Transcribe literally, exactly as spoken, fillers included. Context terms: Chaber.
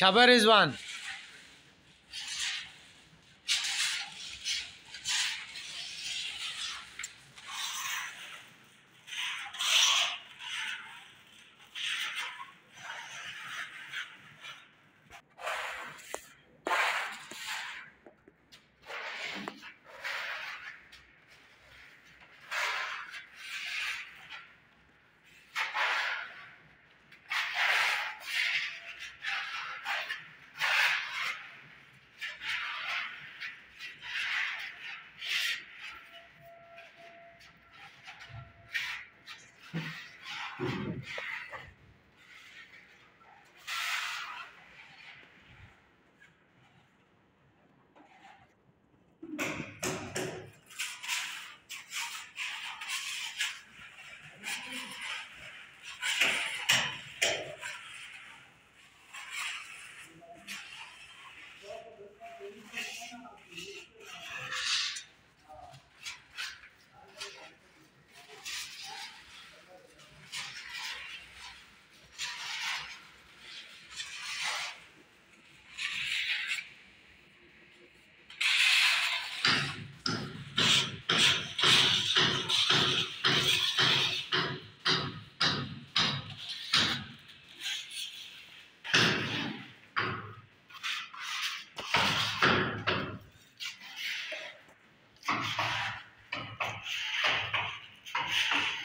Chaber is one. You